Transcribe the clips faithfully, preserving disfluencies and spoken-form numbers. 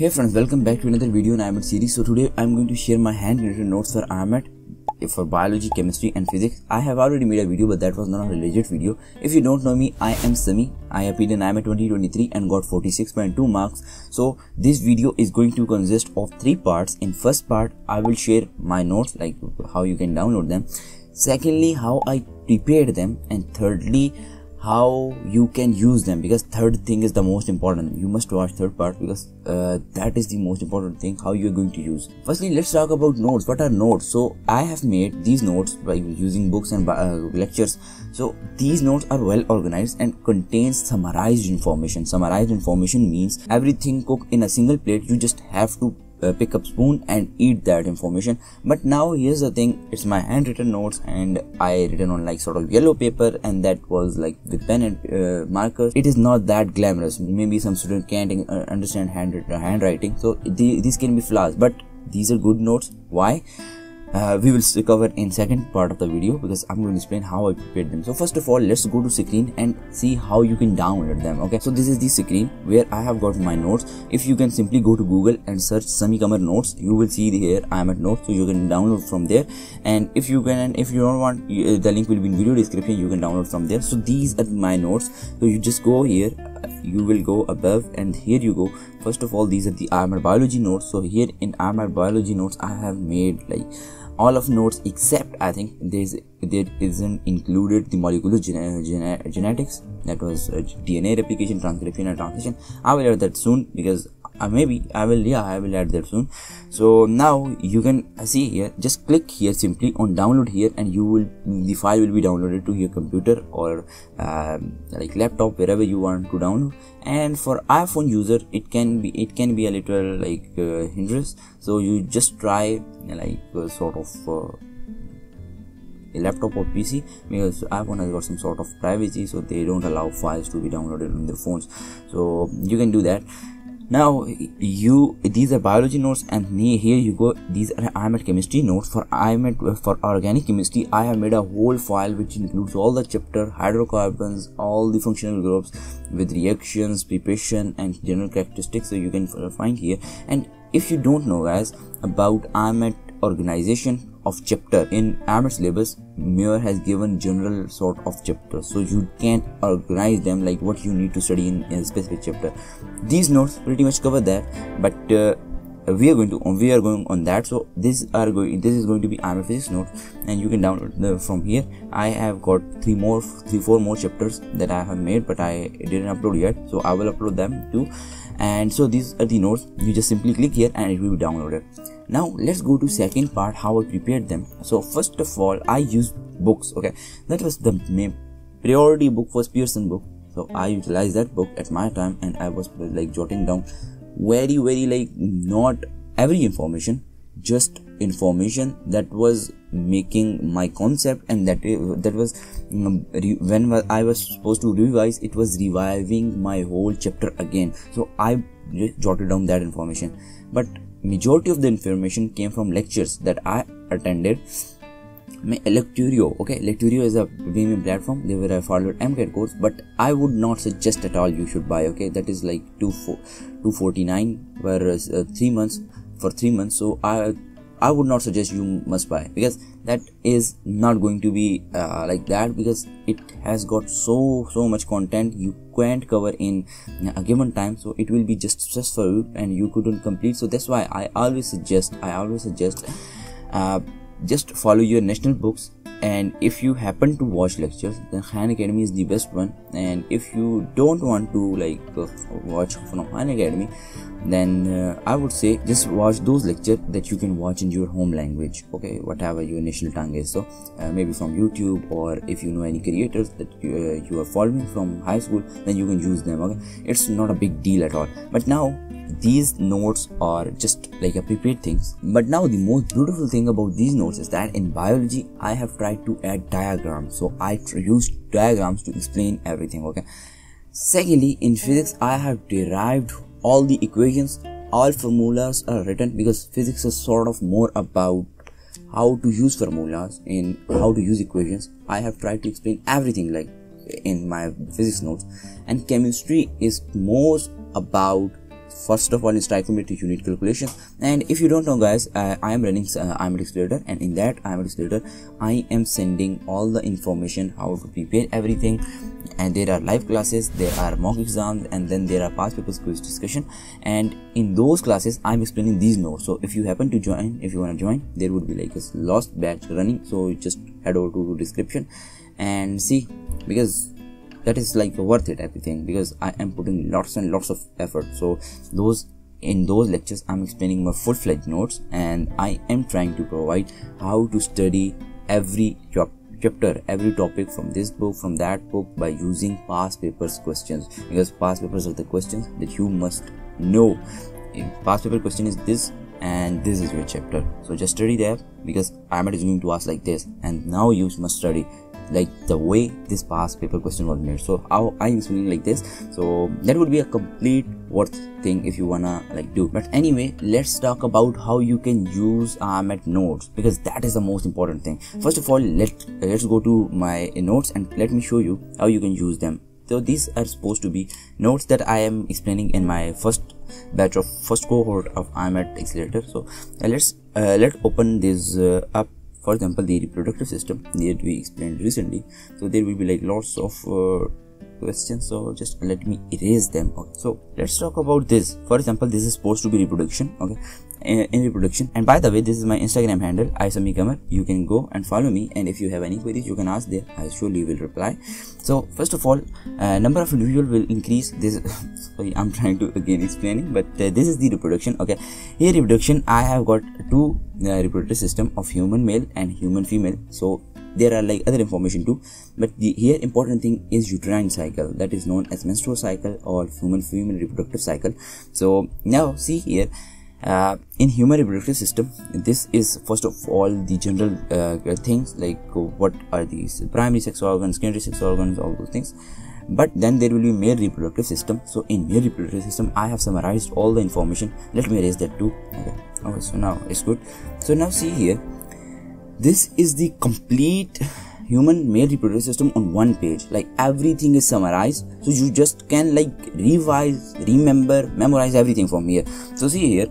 Hey friends, welcome back to another video in I M A T series. So today I am going to share my hand related notes for I M A T for biology, chemistry and physics. I have already made a video, but that was not a legit video. If you don't know me, I am Sami. I appeared in I M A T twenty twenty-three and got forty-six point two marks. So this video is going to consist of three parts. In first part, I will share my notes, like how you can download them. Secondly, how I prepared them, and thirdly, how you can use them, because third thing is the most important. You must watch third part because uh, that is the most important thing, how you are going to use. Firstly, let's talk about notes. What are notes? So I have made these notes by using books and uh, lectures. So these notes are well organized and contains summarized information. Summarized information means everything cooked in a single plate. You just have to Uh, pick up spoon and eat that information. But now here's the thing, it's my handwritten notes and I written on like sort of yellow paper, and that was like with pen and uh, markers. It is not that glamorous. Maybe some student can't uh, understand handwriting, so they, these can be flaws, but these are good notes. Why? Uh, we will cover in second part of the video, because I'm going to explain how I prepared them. So first of all, let's go to screen and see how you can download them. Okay, so this is the screen where I have got my notes. If you can simply go to Google and search Sami Qamar notes, you will see here I am at notes, so you can download from there. And if you can, and if you don't want, you, uh, the link will be in video description. You can download from there. So these are my notes. So you just go here. You will go above, and here you go. First of all, these are the I M A T biology notes. So here in I M A T biology notes, I have made like all of notes except I think there is there isn't included the molecular gene, gene, genetics, that was uh, D N A replication, transcription and translation. I will add that soon, because uh, maybe I will yeah I will add that soon. So now you can see here, just click here simply on download here, and you will the file will be downloaded to your computer or uh, like laptop, wherever you want to download. And for iPhone user, it can be it can be a little like uh, hindrance, so you just try like uh, sort of uh, a laptop or P C, because iPhone has got some sort of privacy, so they don't allow files to be downloaded on their phones, so you can do that. Now you these are biology notes, and here you go, these are I M A T chemistry notes. For I M A T for organic chemistry, I have made a whole file which includes all the chapter, hydrocarbons, all the functional groups with reactions, preparation and general characteristics, so you can find here. And if you don't know guys about I M A T organization of chapter in I M A T syllabus, Muir has given general sort of chapters, so you can't organize them like what you need to study in a specific chapter. These notes pretty much cover that, but uh, we are going to we are going on that. So this are going this is going to be I M A T physics notes, and you can download the, from here. I have got three more three four more chapters that I have made, but I didn't upload yet, so I will upload them too. And so these are the notes. You just simply click here and it will be downloaded. Now let's go to second part, how I prepared them. So first of all, I used books. Okay, that was the main priority book was Pearson book. So I utilized that book at my time, and I was like jotting down very very like not every information, just information that was making my concept, and that that was um, when I was supposed to revise, it was reviving my whole chapter again. So I jotted down that information, but majority of the information came from lectures that I attended. Lecturio, okay, Lecturio is a premium platform. They were a followed MCAT course, but I would not suggest at all you should buy. Okay, that is like two forty-nine whereas uh, three months for three months. So I I would not suggest you must buy, because that is not going to be uh, like that, because it has got so so much content you can't cover in a given time, so it will be just stress for you and you couldn't complete. So that's why I always suggest I always suggest uh, just follow your national books. And if you happen to watch lectures, then Khan Academy is the best one. And if you don't want to like uh, watch from Khan Academy, then uh, I would say just watch those lectures that you can watch in your home language, okay, whatever your national tongue is. So uh, maybe from YouTube, or if you know any creators that you, uh, you are following from high school, then you can use them. Okay, it's not a big deal at all. But now these notes are just like a prepared things. But now the most beautiful thing about these notes is that in biology I have tried to add diagrams, so I used diagrams to explain everything. Okay, secondly, in physics I have derived all the equations, all formulas are written, because physics is sort of more about how to use formulas and how to use equations. I have tried to explain everything like in my physics notes. And chemistry is most about first of all is trigonometry unit calculation. And if you don't know guys, uh, I am running uh, I MAT accelerator, and in that I MAT accelerator I am sending all the information how to prepare everything, and there are live classes, there are mock exams, and then there are past papers quiz discussion. And in those classes I am explaining these nodes. So if you happen to join, if you want to join, there would be like a lost batch running, so you just head over to, to description and see, because that is like worth it everything, because I am putting lots and lots of effort. So those in those lectures I'm explaining my full-fledged notes, and I am trying to provide how to study every chapter chapter every topic from this book, from that book, by using past papers questions, because past papers are the questions that you must know. If past paper question is this and this is your chapter, so just study there, because I MAT is going to ask like this, and now you must study like the way this past paper question was made. So how I am doing like this, so that would be a complete worth thing if you wanna like do. But anyway, let's talk about how you can use I MAT nodes, because that is the most important thing. First of all, let let's go to my notes and let me show you how you can use them. So these are supposed to be notes that I am explaining in my first batch of first cohort of I MAT accelerator. So uh, let's uh, let's open this uh, up. For example, the reproductive system that we explained recently, so there will be like lots of uh, questions, so just let me erase them. Okay, so let's talk about this. For example, this is supposed to be reproduction, okay, in, in reproduction. And by the way, this is my Instagram handle, I Sami Qamar. You can go and follow me, and if you have any queries you can ask there, I surely will reply. So first of all, uh, number of individual will increase. This sorry, I'm trying to again explaining, but uh, this is the reproduction. Okay, here reproduction, I have got two uh, reproductive system of human male and human female, so there are like other information too, but the here important thing is uterine cycle, that is known as menstrual cycle or human female reproductive cycle. So now see here, uh, in human reproductive system, this is first of all the general uh, things, like what are these primary sex organs, secondary sex organs, all those things. But then there will be male reproductive system. So in male reproductive system, I have summarized all the information. Let me erase that too. Okay, okay, so now it's good. So now see here, this is the complete human male reproductive system on one page, like everything is summarized, so you just can like revise, remember, memorize everything from here. So see here,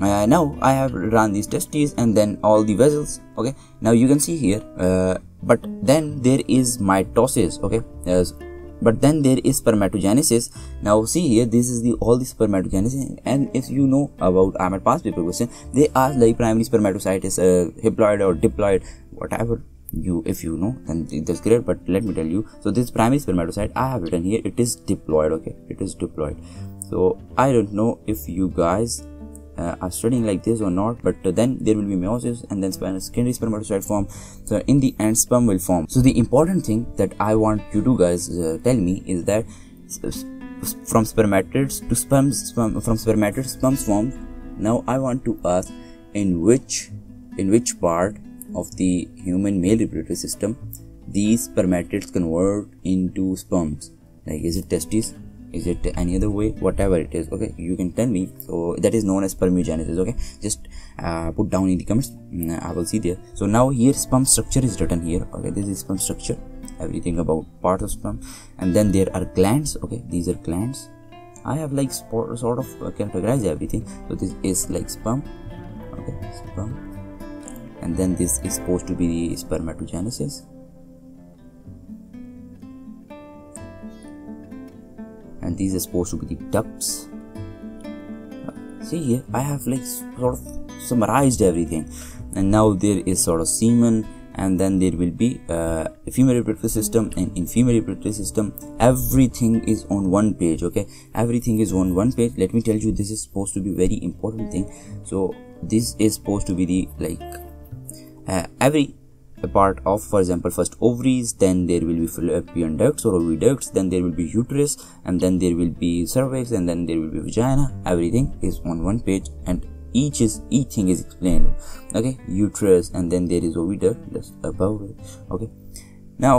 uh, now I have run these testes and then all the vessels. Okay, now you can see here, uh, but then there is mitosis. Okay, there's but then there is spermatogenesis. Now see here, this is the all the spermatogenesis, and if you know about I MAT past paper question, they are like primary spermatocyte is uh, haploid or diploid, whatever you, if you know, then that's great. But let me tell you, so this primary spermatocyte I have written here, it is diploid. Okay, it is diploid. So I don't know if you guys Uh, are studying like this or not, but uh, then there will be meiosis, and then secondary spermatocyte form, so in the end sperm will form. So the important thing that I want you to guys uh, tell me is that from spermatids to sperms, sperm, from spermatids sperms form. Now I want to ask, in which in which part of the human male reproductive system these spermatids convert into sperms? Like, is it testes? Is it any other way? Whatever it is, okay, you can tell me. So that is known as spermatogenesis. Okay, just uh, put down in the comments, I will see there. So now here sperm structure is written here. Okay, this is sperm structure, everything about parts of sperm, and then there are glands. Okay, these are glands. I have like sort of categorized everything. So this is like sperm. Okay, sperm, and then this is supposed to be the spermatogenesis. And these are supposed to be the ducts. See here, I have like sort of summarized everything. And now there is sort of semen, and then there will be uh, a female reproductive system, and in female reproductive system everything is on one page. Okay, everything is on one page. Let me tell you, this is supposed to be very important thing. So this is supposed to be the like uh, every a part of, for example, first ovaries, then there will be fallopian ducts or oviducts, then there will be uterus, and then there will be cervix, and then there will be vagina. Everything is on one page, and each is each thing is explained. Okay, uterus, and then there is oviduct just above it. Okay, now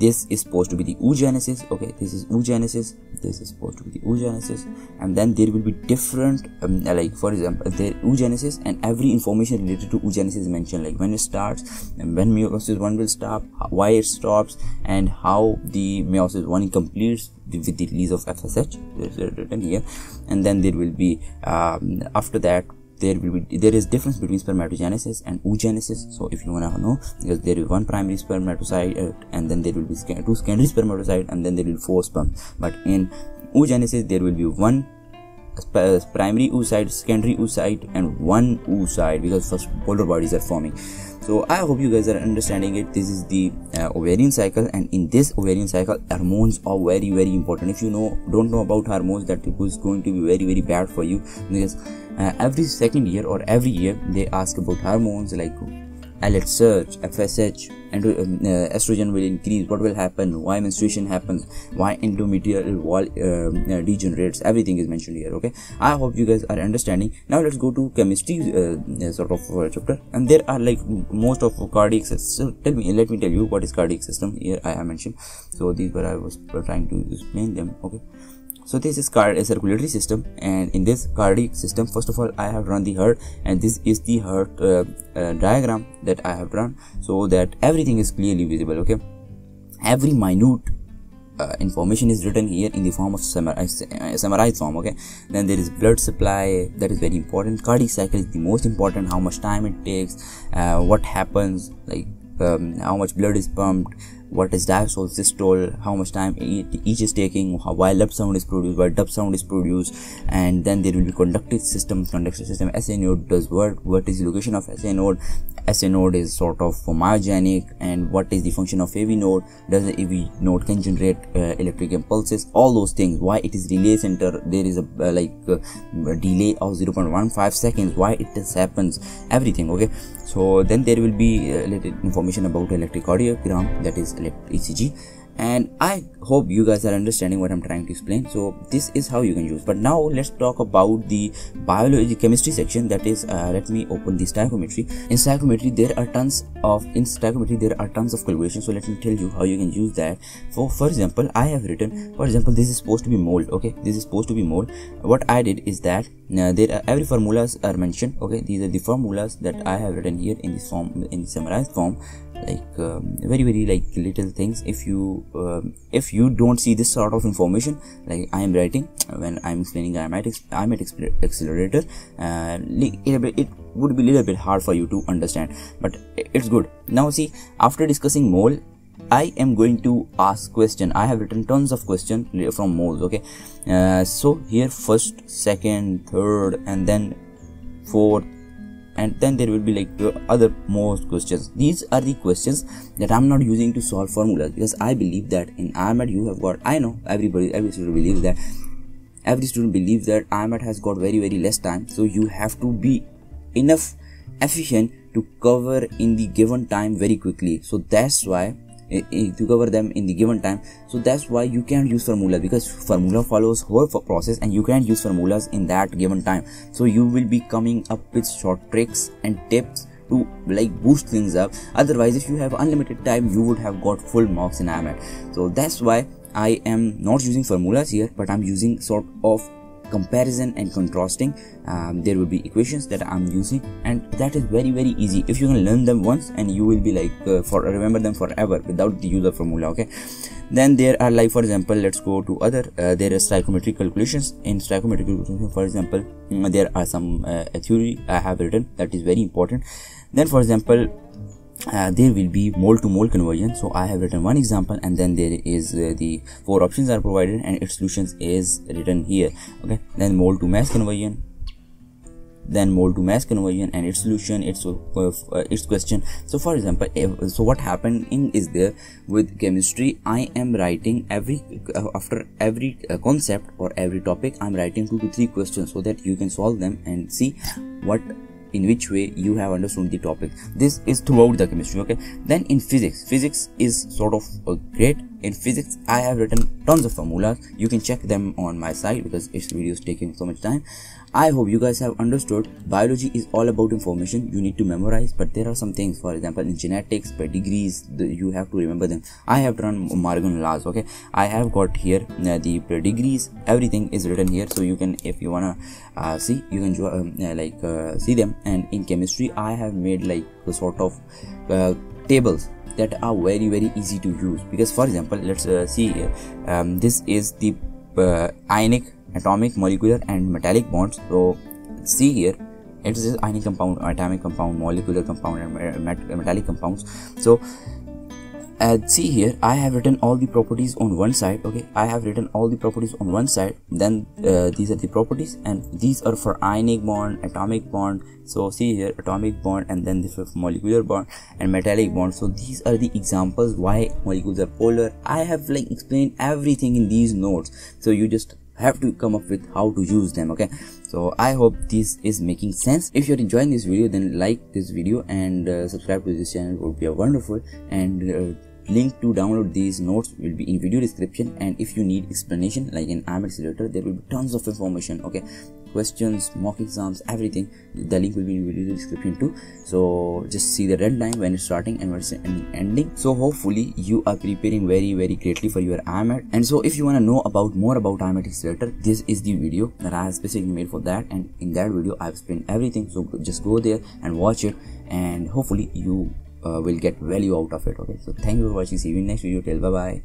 this is supposed to be the oogenesis. Okay, this is oogenesis, this is supposed to be the oogenesis, and then there will be different um, like for example there oogenesis, and every information related to oogenesis is mentioned, like when it starts and when meiosis one will stop, why it stops, and how the meiosis one completes with the release of F S H. This is written here. And then there will be um, after that there will be there is difference between spermatogenesis and oogenesis. So if you want to know, because there is one primary spermatocyte uh, and then there will be two secondary spermatocytes, and then there will be four sperm. But in oogenesis there will be one primary oocyte, secondary oocyte, and one oocyte, because first polar bodies are forming. So I hope you guys are understanding it. This is the uh, ovarian cycle, and in this ovarian cycle hormones are very very important. If you know don't know about hormones, that is going to be very very bad for you, because uh, every second year or every year they ask about hormones like L H surge, F S H, and uh, estrogen will increase, what will happen, why menstruation happens, why endometrial wall uh, degenerates, everything is mentioned here. Okay, I hope you guys are understanding. Now let's go to chemistry uh, sort of chapter, and there are like most of cardiac system. Tell me, let me tell you what is cardiac system. Here I have mentioned, so these were I was trying to explain them. Okay, so this is card a circulatory system, and in this cardiac system, first of all I have drawn the heart, and this is the heart uh, uh, diagram that I have drawn, so that everything is clearly visible. Okay, every minute uh, information is written here in the form of summarized, uh, summarized form. Okay, then there is blood supply, that is very important. Cardiac cycle is the most important, how much time it takes, uh, what happens, like um, how much blood is pumped, what is diastole, systole, how much time each is taking, how, why lap sound is produced, why dub sound is produced. And then there will be conductive system. Conductive system, S A node does work, what is the location of S A node, S A node is sort of myogenic, and what is the function of A V node, does the A V node can generate uh, electric impulses, all those things, why it is relay center, there is a uh, like uh, delay of zero point one five seconds, why it just happens, everything. Okay, so then there will be uh, little information about electrocardiogram, that is E C G, and I hope you guys are understanding what I'm trying to explain. So this is how you can use. But now let's talk about the biology chemistry section, that is uh, let me open the stoichiometry. In stoichiometry there are tons of in stoichiometry there are tons of calculations, so let me tell you how you can use that. So for example I have written, for example this is supposed to be mole. Okay, this is supposed to be mole. What I did is that uh, there are every formulas are mentioned. Okay, these are the formulas that I have written here in this form, in summarized form, like um, very very like little things. If you um, if you don't see this sort of information, like I am writing when I am explaining I M A T accelerator, uh, it would be a little bit hard for you to understand, but it's good. Now see, after discussing mole, I am going to ask question. I have written tons of questions from moles. Okay, uh, so here first, second, third, and then fourth, and then there will be like uh, other more questions. These are the questions that I'm not using to solve formulas, because I believe that in I M A T you have got, I know everybody every student believes that every student believes that I M A T has got very very less time, so you have to be enough efficient to cover in the given time very quickly. So that's why to cover them in the given time, so that's why you can't use formula, because formula follows whole process and you can't use formulas in that given time. So you will be coming up with short tricks and tips to like boost things up. Otherwise if you have unlimited time you would have got full marks in I M A T. So that's why I am not using formulas here, but I'm using sort of comparison and contrasting. Um, there will be equations that I'm using, and that is very very easy. If you can learn them once, and you will be like uh, for remember them forever without the use of formula. Okay, then there are like for example let's go to other uh, there are stoichiometric calculations. In stoichiometric calculations, for example there are some uh, a theory I have written that is very important. Then for example Uh, there will be mole to mole conversion, so I have written one example, and then there is uh, the four options are provided and its solutions is written here. Okay, then mole to mass conversion, then mole to mass conversion and its solution, its uh, uh, its question. So for example if, so what happened in is there with chemistry, I am writing every uh, after every uh, concept or every topic I'm writing two to three questions, so that you can solve them and see what in which way you have understood the topic. This is throughout the chemistry. Okay, then in physics, physics is sort of a great In physics, I have written tons of formulas. You can check them on my site because this video is taking so much time. I hope you guys have understood. Biology is all about information. You need to memorize, but there are some things, for example, in genetics, pedigrees, the, you have to remember them. I have done Morgan laws, okay. I have got here uh, the pedigrees. Everything is written here, so you can, if you wanna uh, see, you can uh, uh, like uh, see them. And in chemistry, I have made like a sort of uh, tables that are very very easy to use, because for example, let's uh, see here. Um, this is the uh, ionic, atomic, molecular and metallic bonds. So see here, it is ionic compound, atomic compound, molecular compound and met metallic compounds. So uh, see here, I have written all the properties on one side, okay. I have written all the properties on one side, then uh, these are the properties, and these are for ionic bond, atomic bond. So see here, atomic bond, and then the molecular bond and metallic bond. So these are the examples why molecules are polar. I have like explained everything in these notes, so you just have to come up with how to use them, okay. So I hope this is making sense. If you're enjoying this video, then like this video and uh, subscribe to this channel, would be wonderful. And uh, link to download these notes will be in video description. And if you need explanation like in I M A T accelerator, there will be tons of information, okay, questions, mock exams, everything. The link will be in video description too. So just see the red line when it's starting and when it's ending. So hopefully you are preparing very very greatly for your I M A T. And so if you want to know about more about I M A T accelerator, this is the video that I have specifically made for that, and in that video I've explained everything. So just go there and watch it, and hopefully you Uh, will get value out of it, okay. So thank you for watching. See you in next video. Till bye bye.